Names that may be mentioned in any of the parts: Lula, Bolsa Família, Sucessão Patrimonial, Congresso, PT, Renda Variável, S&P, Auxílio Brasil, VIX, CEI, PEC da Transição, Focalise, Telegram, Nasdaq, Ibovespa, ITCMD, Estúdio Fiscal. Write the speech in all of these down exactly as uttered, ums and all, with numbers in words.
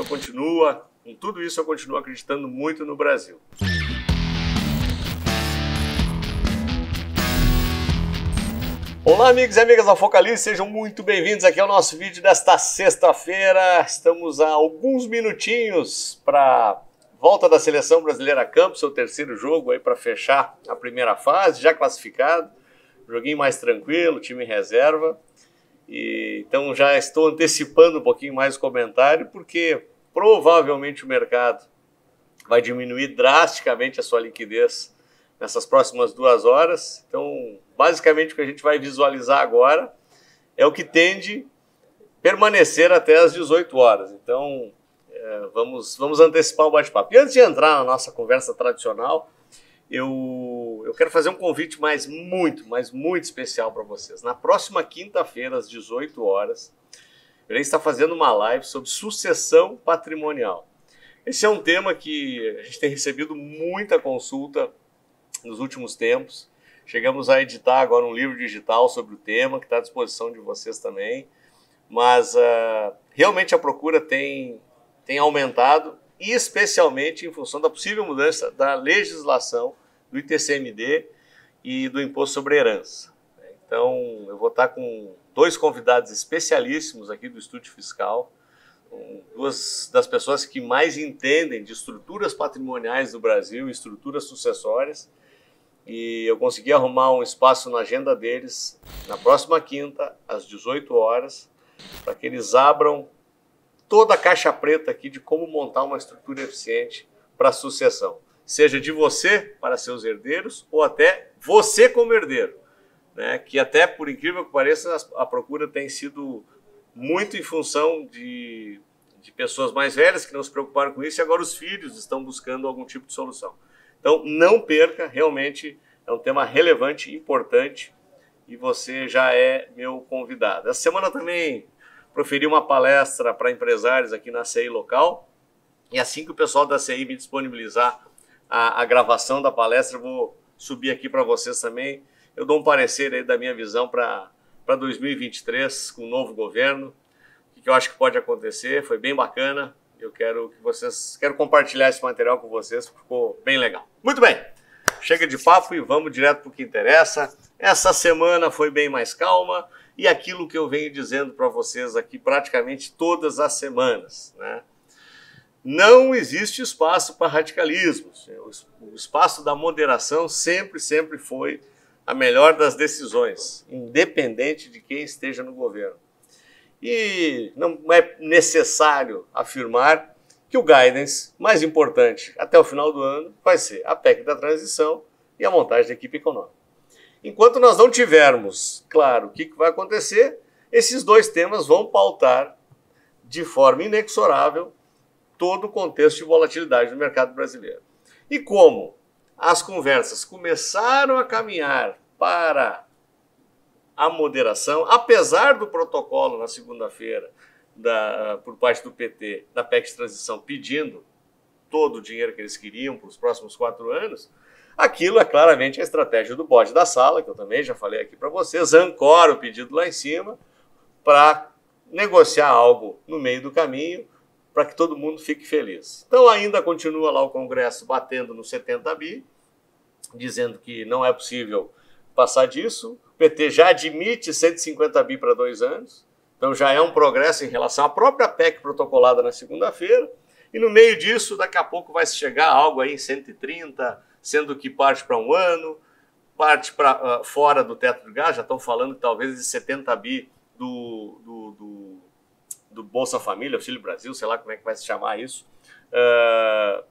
eu continuo, com tudo isso eu continuo acreditando muito no Brasil. Olá, amigos e amigas da Focalise, sejam muito bem-vindos aqui ao nosso vídeo desta sexta-feira. Estamos a alguns minutinhos para volta da Seleção Brasileira a campo, seu terceiro jogo aí para fechar a primeira fase, já classificado, joguinho mais tranquilo, time reserva. E, então já estou antecipando um pouquinho mais o comentário, porque provavelmente o mercado vai diminuir drasticamente a sua liquidez nessas próximas duas horas. Então, basicamente, o que a gente vai visualizar agora é o que tende a permanecer até as dezoito horas. Então, é, vamos, vamos antecipar o bate-papo. E antes de entrar na nossa conversa tradicional, Eu, eu quero fazer um convite mais muito, mas muito especial para vocês. Na próxima quinta-feira, às dezoito horas, eu irei estar fazendo uma live sobre sucessão patrimonial. Esse é um tema que a gente tem recebido muita consulta nos últimos tempos. Chegamos a editar agora um livro digital sobre o tema, que está à disposição de vocês também. Mas uh, realmente a procura tem, tem aumentado, e especialmente em função da possível mudança da legislação do I T C M D e do Imposto sobre Herança. Então, eu vou estar com dois convidados especialíssimos aqui do Estúdio Fiscal, duas das pessoas que mais entendem de estruturas patrimoniais do Brasil, estruturas sucessórias, e eu consegui arrumar um espaço na agenda deles na próxima quinta, às dezoito horas, para que eles abram toda a caixa preta aqui de como montar uma estrutura eficiente para a sucessão, seja de você para seus herdeiros ou até você como herdeiro, né? Que até, por incrível que pareça, a procura tem sido muito em função de, de pessoas mais velhas que não se preocuparam com isso, e agora os filhos estão buscando algum tipo de solução. Então, não perca, realmente é um tema relevante, importante, e você já é meu convidado. Essa semana também proferi uma palestra para empresários aqui na C E I local, e assim que o pessoal da C E I me disponibilizar a, a gravação da palestra, eu vou subir aqui para vocês também. Eu dou um parecer aí da minha visão para dois mil e vinte e três, com o novo governo, o que eu acho que pode acontecer. Foi bem bacana, eu quero que vocês quero compartilhar esse material com vocês, ficou bem legal. Muito bem, chega de papo e vamos direto para o que interessa. Essa semana foi bem mais calma, e aquilo que eu venho dizendo para vocês aqui praticamente todas as semanas, né? Não existe espaço para radicalismos. O espaço da moderação sempre, sempre foi a melhor das decisões, independente de quem esteja no governo. E não é necessário afirmar que o guidance mais importante até o final do ano vai ser a P E C da Transição e a montagem da equipe econômica. Enquanto nós não tivermos claro o que vai acontecer, esses dois temas vão pautar de forma inexorável todo o contexto de volatilidade do mercado brasileiro. E como as conversas começaram a caminhar para a moderação, apesar do protocolo na segunda-feira por parte do P T, da P E C de Transição, pedindo todo o dinheiro que eles queriam para os próximos quatro anos, aquilo é claramente a estratégia do bode da sala, que eu também já falei aqui para vocês, ancora o pedido lá em cima para negociar algo no meio do caminho para que todo mundo fique feliz. Então ainda continua lá o Congresso batendo no setenta bi, dizendo que não é possível passar disso. O P T já admite cento e cinquenta bi para dois anos, então já é um progresso em relação à própria P E C protocolada na segunda-feira. E no meio disso, daqui a pouco vai chegar algo aí em cento e trinta, sendo que parte para um ano, parte para uh, fora do teto de gás, já estão falando talvez de setenta bi do, do, do, do Bolsa Família, Auxílio Brasil, sei lá como é que vai se chamar isso, uh,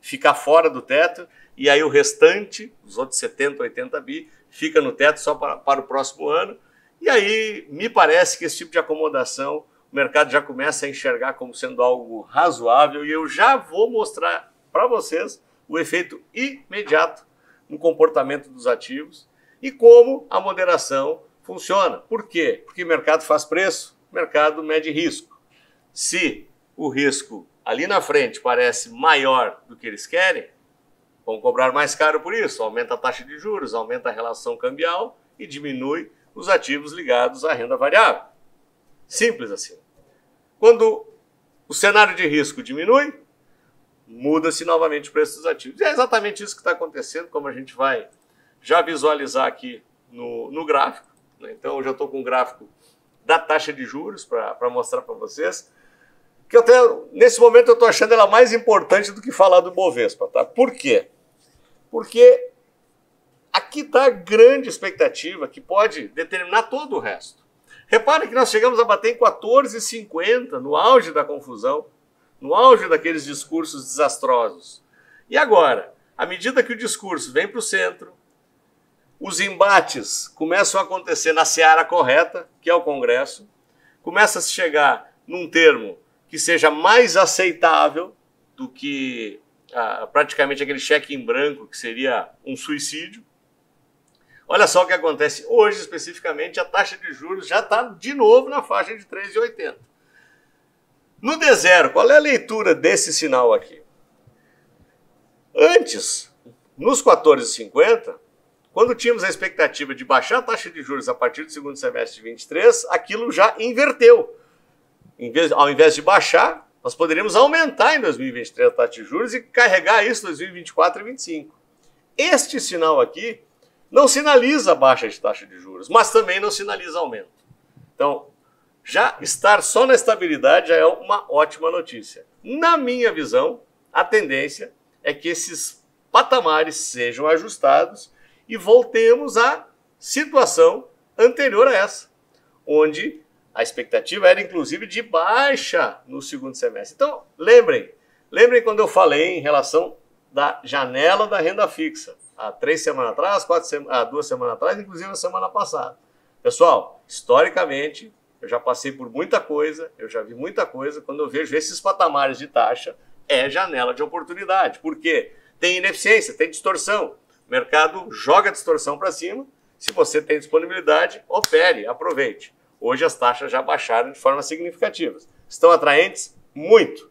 ficar fora do teto, e aí o restante, os outros setenta, oitenta bi, fica no teto só para, para o próximo ano. E aí me parece que esse tipo de acomodação o mercado já começa a enxergar como sendo algo razoável, e eu já vou mostrar para vocês o efeito imediato no comportamento dos ativos e como a moderação funciona. Por quê? Porque o mercado faz preço, o mercado mede risco. Se o risco ali na frente parece maior do que eles querem, vão cobrar mais caro por isso, aumenta a taxa de juros, aumenta a relação cambial e diminui os ativos ligados à renda variável. Simples assim. Quando O cenário de risco diminui, muda-se novamente o preço dos ativos. E é exatamente isso que está acontecendo, como a gente vai já visualizar aqui no, no gráfico. Né? Então, eu já estou com um gráfico da taxa de juros para mostrar para vocês. Que eu tenho, nesse momento eu estou achando ela mais importante do que falar do Bovespa. Tá? Por quê? Porque aqui está a grande expectativa que pode determinar todo o resto. Reparem que nós chegamos a bater em quatorze e cinquenta no auge da confusão, no auge daqueles discursos desastrosos. E agora, à medida que o discurso vem para o centro, os embates começam a acontecer na seara correta, que é o Congresso, começa a se chegar num termo que seja mais aceitável do que ah, praticamente aquele cheque em branco, que seria um suicídio. Olha só o que acontece hoje, especificamente, a taxa de juros já está de novo na faixa de três vírgula oitenta. No D zero, qual é a leitura desse sinal aqui? Antes, nos quatorze e cinquenta, quando tínhamos a expectativa de baixar a taxa de juros a partir do segundo semestre de vinte e três, aquilo já inverteu. Em vez, ao invés de baixar, nós poderíamos aumentar em dois mil e vinte e três a taxa de juros e carregar isso em dois mil e vinte e quatro e dois mil e vinte e cinco. Este sinal aqui não sinaliza baixa de taxa de juros, mas também não sinaliza aumento. Então, já estar só na estabilidade já é uma ótima notícia. Na minha visão, a tendência é que esses patamares sejam ajustados e voltemos à situação anterior a essa, onde a expectativa era, inclusive, de baixa no segundo semestre. Então, lembrem, lembrem quando eu falei em relação da janela da renda fixa, há três semanas atrás, quatro semanas, há duas semanas atrás, inclusive a semana passada. Pessoal, historicamente, eu já passei por muita coisa, eu já vi muita coisa. Quando eu vejo esses patamares de taxa, é janela de oportunidade. Por quê? Tem ineficiência, tem distorção. O mercado joga a distorção para cima. Se você tem disponibilidade, opere, aproveite. Hoje as taxas já baixaram de forma significativa. Estão atraentes? Muito.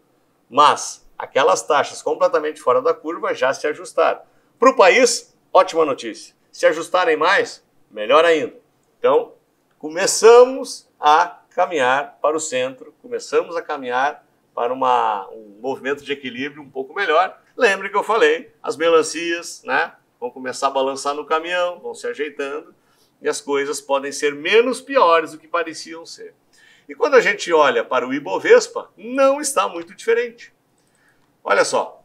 Mas aquelas taxas completamente fora da curva já se ajustaram. Para o país, ótima notícia. Se ajustarem mais, melhor ainda. Então, começamos a caminhar para o centro, começamos a caminhar para uma, um movimento de equilíbrio um pouco melhor. Lembre que eu falei, as melancias, né, vão começar a balançar no caminhão, vão se ajeitando, e as coisas podem ser menos piores do que pareciam ser. E quando a gente olha para o Ibovespa, não está muito diferente. Olha só,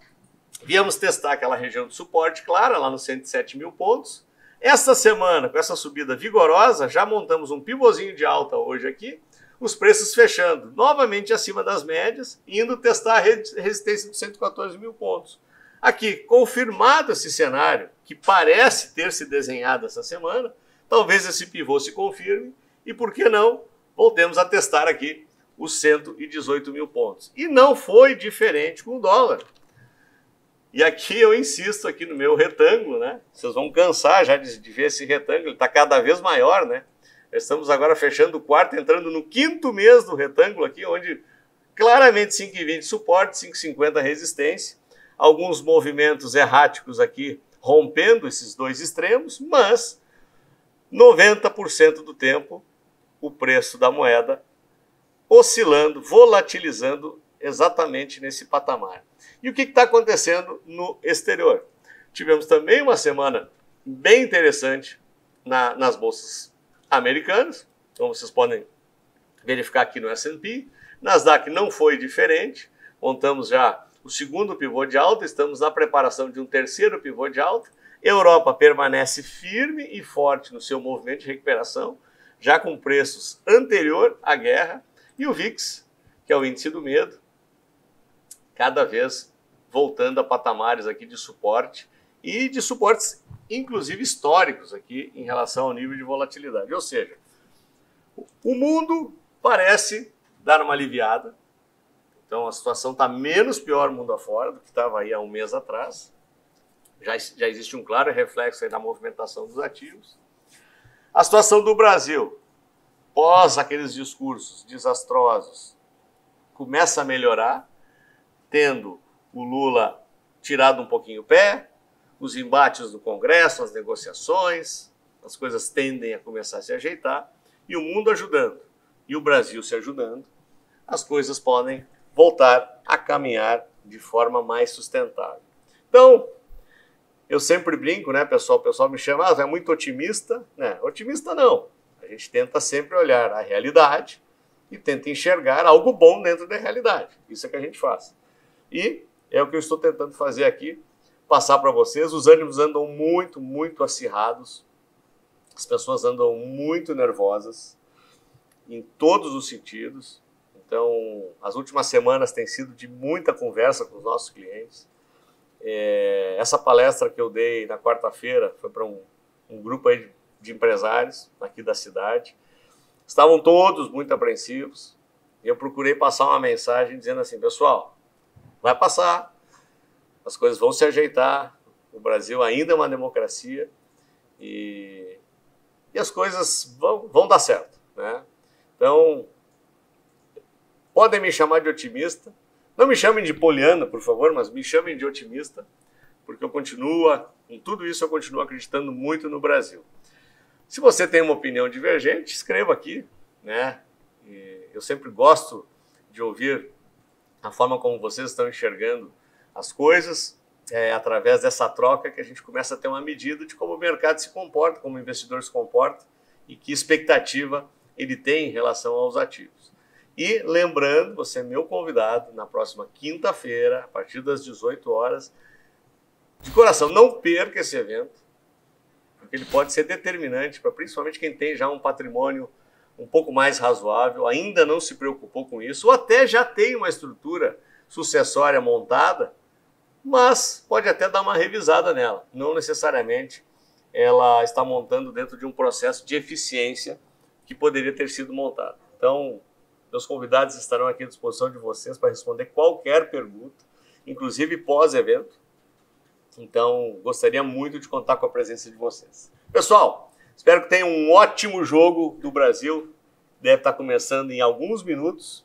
viemos testar aquela região de suporte, clara, lá nos cento e sete mil pontos. Esta semana, com essa subida vigorosa, já montamos um pivôzinho de alta hoje aqui, os preços fechando novamente acima das médias, indo testar a resistência dos cento e quatorze mil pontos. Aqui, confirmado esse cenário, que parece ter se desenhado essa semana, talvez esse pivô se confirme e, por que não, voltemos a testar aqui os cento e dezoito mil pontos. E não foi diferente com o dólar. E aqui eu insisto aqui no meu retângulo, né? Vocês vão cansar já de, de ver esse retângulo, ele está cada vez maior, né? Estamos agora fechando o quarto, entrando no quinto mês do retângulo aqui, onde claramente cinco e vinte suporte, cinco e cinquenta resistência, alguns movimentos erráticos aqui rompendo esses dois extremos, mas noventa por cento do tempo o preço da moeda oscilando, volatilizando exatamente nesse patamar. E o que está acontecendo no exterior? Tivemos também uma semana bem interessante na, nas bolsas americanas, como vocês podem verificar aqui no S and P. Nasdaq não foi diferente, montamos já o segundo pivô de alta, estamos na preparação de um terceiro pivô de alta. Europa permanece firme e forte no seu movimento de recuperação, já com preços anterior à guerra, e o V I X, que é o índice do medo, cada vez voltando a patamares aqui de suporte e de suportes, inclusive, históricos aqui em relação ao nível de volatilidade. Ou seja, o mundo parece dar uma aliviada. Então, a situação está menos pior mundo afora do que estava aí há um mês atrás. Já, já existe um claro reflexo aí na movimentação dos ativos. A situação do Brasil, pós aqueles discursos desastrosos, começa a melhorar, tendo o Lula tirado um pouquinho o pé, os embates do Congresso, as negociações, as coisas tendem a começar a se ajeitar, e o mundo ajudando, e o Brasil se ajudando, as coisas podem voltar a caminhar de forma mais sustentável. Então, eu sempre brinco, né, pessoal? O pessoal me chama, ah, é muito otimista. Né? Otimista não. A gente tenta sempre olhar a realidade e tenta enxergar algo bom dentro da realidade. Isso é que a gente faz. E é o que eu estou tentando fazer aqui, passar para vocês. Os ânimos andam muito, muito acirrados. As pessoas andam muito nervosas em todos os sentidos. Então, as últimas semanas têm sido de muita conversa com os nossos clientes. É, essa palestra que eu dei na quarta-feira foi para um, um grupo aí de, de empresários aqui da cidade. Estavam todos muito apreensivos e eu procurei passar uma mensagem dizendo assim, pessoal, vai passar, as coisas vão se ajeitar, o Brasil ainda é uma democracia e, e as coisas vão, vão dar certo, né? Então, podem me chamar de otimista. Não me chamem de poliana, por favor, mas me chamem de otimista, porque eu continuo, com tudo isso eu continuo acreditando muito no Brasil. Se você tem uma opinião divergente, escreva aqui, né? E eu sempre gosto de ouvir a forma como vocês estão enxergando as coisas, é através dessa troca que a gente começa a ter uma medida de como o mercado se comporta, como o investidor se comporta e que expectativa ele tem em relação aos ativos. E lembrando, você é meu convidado na próxima quinta-feira, a partir das dezoito horas. De coração, não perca esse evento, porque ele pode ser determinante para principalmente quem tem já um patrimônio um pouco mais razoável, ainda não se preocupou com isso, ou até já tem uma estrutura sucessória montada, mas pode até dar uma revisada nela. Não necessariamente ela está montando dentro de um processo de eficiência que poderia ter sido montado. Então, meus convidados estarão aqui à disposição de vocês para responder qualquer pergunta, inclusive pós-evento. Então, gostaria muito de contar com a presença de vocês. Pessoal, espero que tenham um ótimo jogo do Brasil. Deve estar começando em alguns minutos.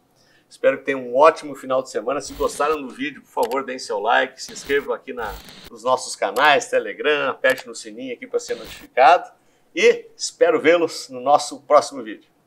Espero que tenham um ótimo final de semana. Se gostaram do vídeo, por favor, deem seu like, se inscrevam aqui na, nos nossos canais, Telegram, aperte no sininho aqui para ser notificado. E espero vê-los no nosso próximo vídeo.